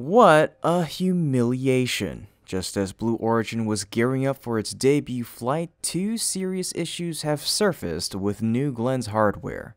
What a humiliation. Just as Blue Origin was gearing up for its debut flight, two serious issues have surfaced with New Glenn's hardware.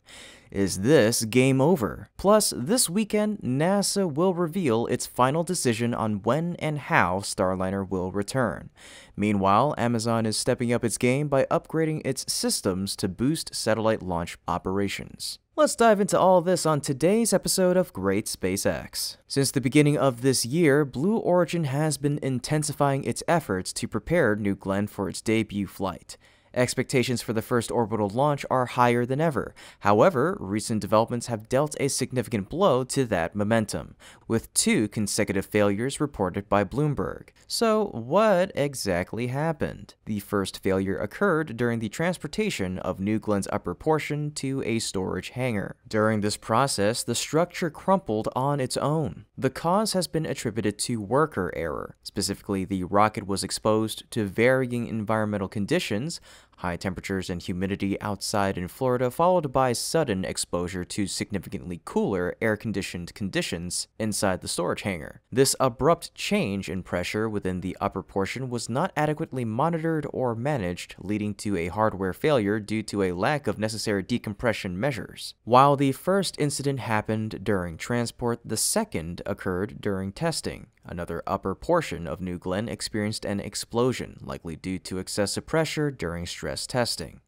Is this game over? Plus, this weekend, NASA will reveal its final decision on when and how Starliner will return. Meanwhile, Amazon is stepping up its game by upgrading its systems to boost satellite launch operations. Let's dive into all this on today's episode of Great SpaceX. Since the beginning of this year, Blue Origin has been intensifying its efforts to prepare New Glenn for its debut flight. Expectations for the first orbital launch are higher than ever. However, recent developments have dealt a significant blow to that momentum, with two consecutive failures reported by Bloomberg. So, what exactly happened? The first failure occurred during the transportation of New Glenn's upper portion to a storage hangar. During this process, the structure crumpled on its own. The cause has been attributed to worker error. Specifically, the rocket was exposed to varying environmental conditions, high temperatures and humidity outside in Florida, followed by sudden exposure to significantly cooler air-conditioned conditions inside the storage hangar. This abrupt change in pressure within the upper portion was not adequately monitored or managed, leading to a hardware failure due to a lack of necessary decompression measures. While the first incident happened during transport, the second occurred during testing. Another upper portion of New Glenn experienced an explosion, likely due to excessive pressure during stress testing.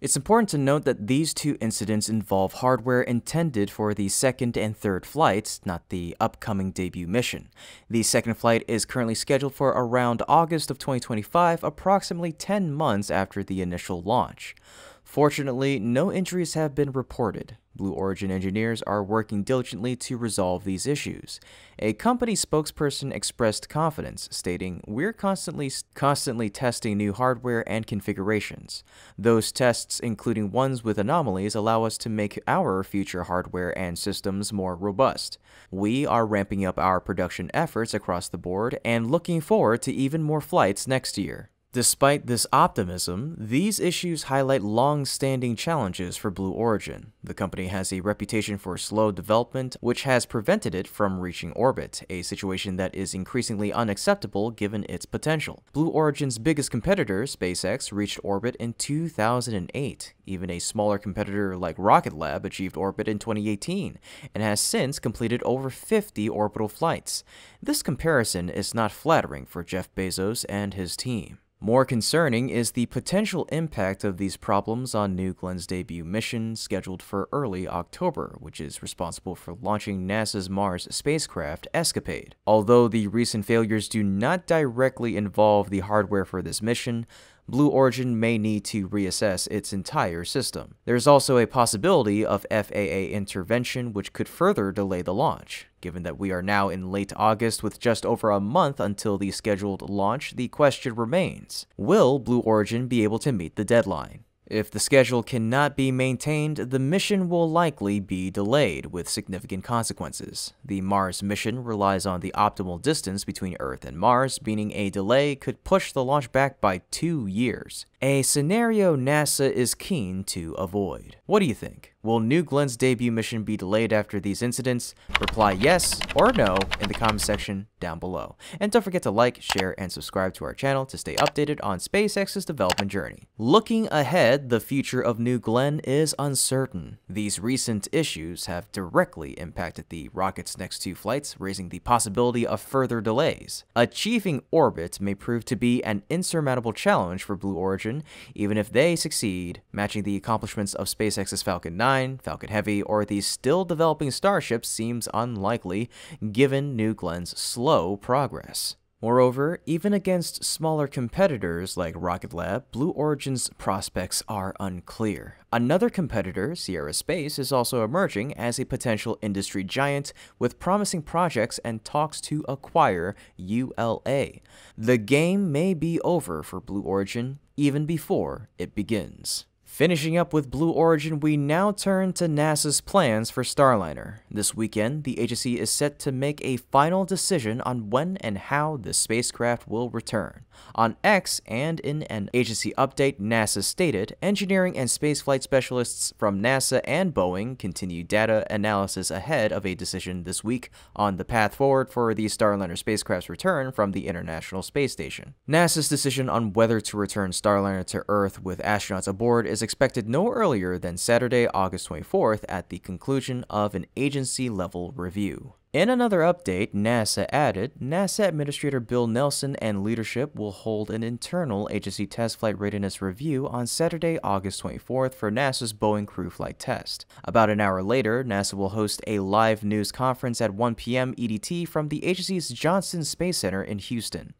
It's important to note that these two incidents involve hardware intended for the second and third flights, not the upcoming debut mission. The second flight is currently scheduled for around August of 2025, approximately 10 months after the initial launch. Fortunately, no injuries have been reported. Blue Origin engineers are working diligently to resolve these issues. A company spokesperson expressed confidence, stating, "We're constantly testing new hardware and configurations. Those tests, including ones with anomalies, allow us to make our future hardware and systems more robust. We are ramping up our production efforts across the board and looking forward to even more flights next year." Despite this optimism, these issues highlight long-standing challenges for Blue Origin. The company has a reputation for slow development, which has prevented it from reaching orbit, a situation that is increasingly unacceptable given its potential. Blue Origin's biggest competitor, SpaceX, reached orbit in 2008. Even a smaller competitor like Rocket Lab achieved orbit in 2018, and has since completed over 50 orbital flights. This comparison is not flattering for Jeff Bezos and his team. More concerning is the potential impact of these problems on New Glenn's debut mission, scheduled for early October, which is responsible for launching NASA's Mars spacecraft Escapade. Although the recent failures do not directly involve the hardware for this mission, Blue Origin may need to reassess its entire system. There's also a possibility of FAA intervention, which could further delay the launch. Given that we are now in late August with just over a month until the scheduled launch, the question remains: will Blue Origin be able to meet the deadline? If the schedule cannot be maintained, the mission will likely be delayed, with significant consequences. The Mars mission relies on the optimal distance between Earth and Mars, meaning a delay could push the launch back by 2 years. A scenario NASA is keen to avoid. What do you think? Will New Glenn's debut mission be delayed after these incidents? Reply yes or no in the comment section down below. And don't forget to like, share, and subscribe to our channel to stay updated on SpaceX's development journey. Looking ahead, the future of New Glenn is uncertain. These recent issues have directly impacted the rocket's next two flights, raising the possibility of further delays. Achieving orbit may prove to be an insurmountable challenge for Blue Origin, even if they succeed, matching the accomplishments of SpaceX's Falcon 9, Falcon Heavy, or the still-developing Starship seems unlikely, given New Glenn's slow progress. Moreover, even against smaller competitors like Rocket Lab, Blue Origin's prospects are unclear. Another competitor, Sierra Space, is also emerging as a potential industry giant with promising projects and talks to acquire ULA. The game may be over for Blue Origin even before it begins. Finishing up with Blue Origin, we now turn to NASA's plans for Starliner. This weekend, the agency is set to make a final decision on when and how the spacecraft will return. On X and in an agency update, NASA stated, engineering and spaceflight specialists from NASA and Boeing continue data analysis ahead of a decision this week on the path forward for the Starliner spacecraft's return from the International Space Station. NASA's decision on whether to return Starliner to Earth with astronauts aboard is expected no earlier than Saturday, August 24th at the conclusion of an agency-level review. In another update, NASA added, NASA Administrator Bill Nelson and leadership will hold an internal agency test flight readiness review on Saturday, August 24th for NASA's Boeing crew flight test. About an hour later, NASA will host a live news conference at 1 p.m. EDT from the agency's Johnson Space Center in Houston.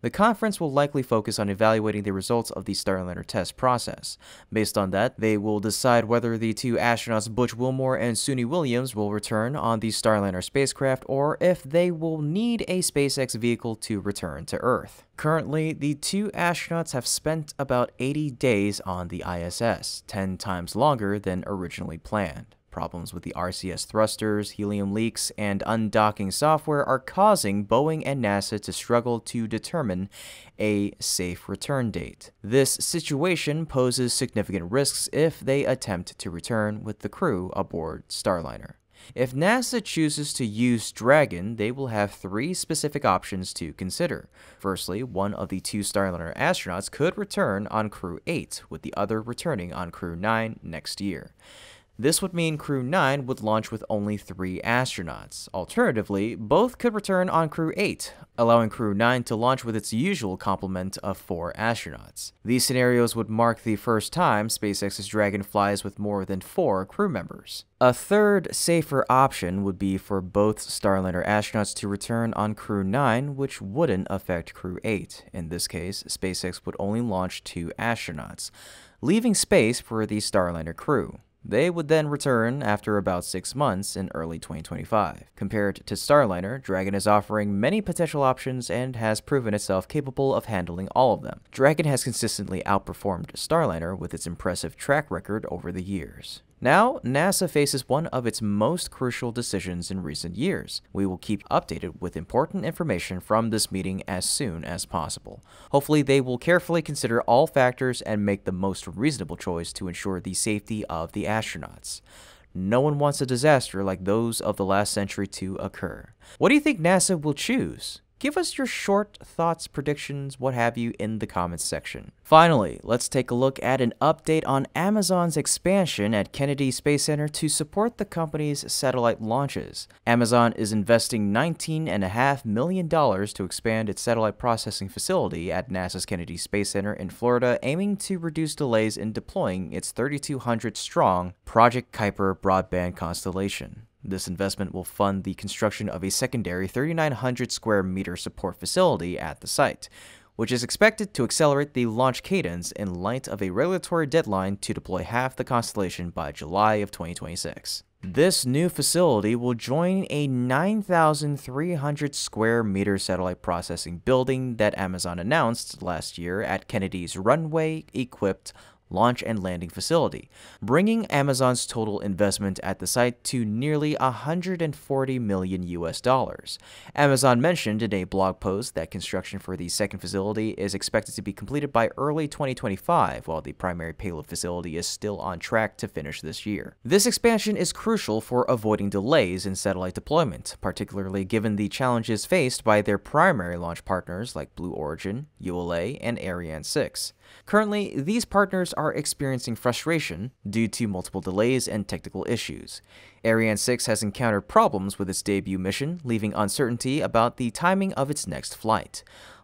The conference will likely focus on evaluating the results of the Starliner test process. Based on that, they will decide whether the two astronauts Butch Wilmore and Suni Williams will return on the Starliner spacecraft, or if they will need a SpaceX vehicle to return to Earth. Currently, the two astronauts have spent about 80 days on the ISS, 10 times longer than originally planned. Problems with the RCS thrusters, helium leaks, and undocking software are causing Boeing and NASA to struggle to determine a safe return date. This situation poses significant risks if they attempt to return with the crew aboard Starliner. If NASA chooses to use Dragon, they will have three specific options to consider. Firstly, one of the two Starliner astronauts could return on Crew 8, with the other returning on Crew 9 next year. This would mean Crew 9 would launch with only three astronauts. Alternatively, both could return on Crew 8, allowing Crew 9 to launch with its usual complement of four astronauts. These scenarios would mark the first time SpaceX's Dragon flies with more than four crew members. A third, safer option would be for both Starliner astronauts to return on Crew 9, which wouldn't affect Crew 8. In this case, SpaceX would only launch two astronauts, leaving space for the Starliner crew. They would then return after about 6 months in early 2025. Compared to Starliner, Dragon is offering many potential options and has proven itself capable of handling all of them. Dragon has consistently outperformed Starliner with its impressive track record over the years. Now, NASA faces one of its most crucial decisions in recent years. We will keep updated with important information from this meeting as soon as possible. Hopefully, they will carefully consider all factors and make the most reasonable choice to ensure the safety of the astronauts. No one wants a disaster like those of the last century to occur. What do you think NASA will choose? Give us your short thoughts, predictions, what have you, in the comments section. Finally, let's take a look at an update on Amazon's expansion at Kennedy Space Center to support the company's satellite launches. Amazon is investing $19.5 million to expand its satellite processing facility at NASA's Kennedy Space Center in Florida, aiming to reduce delays in deploying its 3,200-strong Project Kuiper broadband constellation. This investment will fund the construction of a secondary 3,900 square meter support facility at the site, which is expected to accelerate the launch cadence in light of a regulatory deadline to deploy half the constellation by July of 2026. This new facility will join a 9,300 square meter satellite processing building that Amazon announced last year at Kennedy's runway-equipped launch and landing facility, bringing Amazon's total investment at the site to nearly $140 million. Amazon mentioned in a blog post that construction for the second facility is expected to be completed by early 2025, while the primary payload facility is still on track to finish this year. This expansion is crucial for avoiding delays in satellite deployment, particularly given the challenges faced by their primary launch partners like Blue Origin, ULA, and Ariane 6. Currently, these partners are experiencing frustration due to multiple delays and technical issues. Ariane 6 has encountered problems with its debut mission, leaving uncertainty about the timing of its next flight.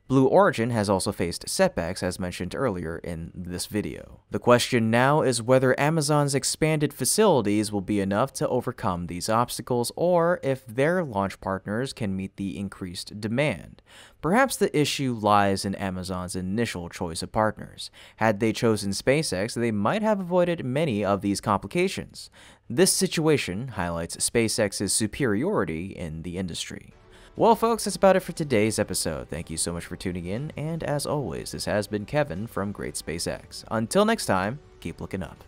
Blue Origin has also faced setbacks, as mentioned earlier in this video. The question now is whether Amazon's expanded facilities will be enough to overcome these obstacles, or if their launch partners can meet the increased demand. Perhaps the issue lies in Amazon's initial choice of partners. Had they chosen SpaceX, they might have avoided many of these complications. This situation highlights SpaceX's superiority in the industry. Well, folks, that's about it for today's episode. Thank you so much for tuning in, and as always, this has been Kevin from Great SpaceX. Until next time, keep looking up.